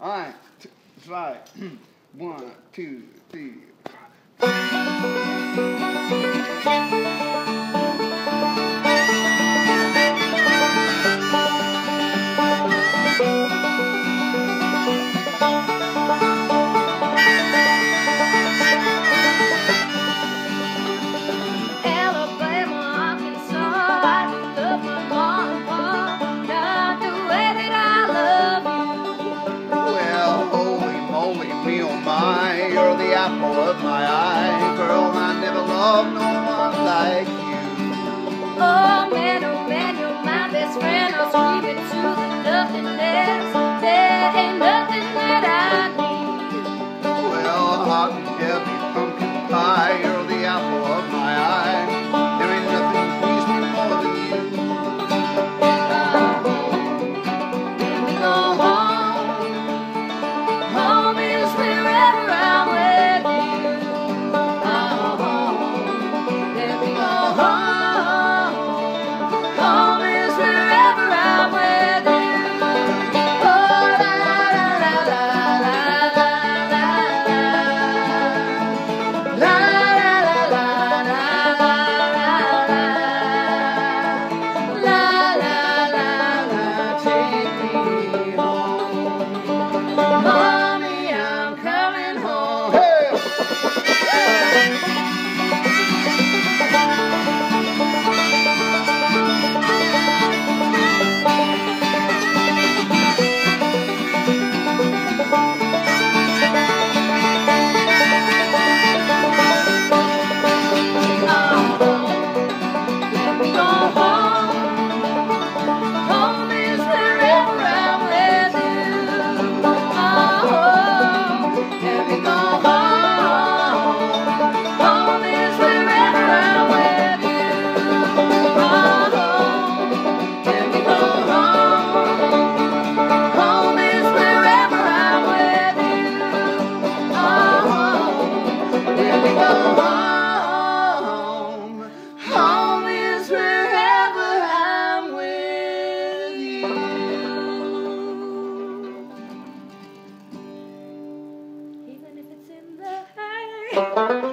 Alright, slide. 1, 2, 3, 4. You're the apple of my eye, girl, I never loved no one like you. Oh man, you're my best friend. I'm screaming to the nothingness. There ain't nothing that I need. Well, hot and heavy pumpkin pie, you're the apple of my eye. There ain't nothing pleased me more than you. When we go home, home is wherever. Bye.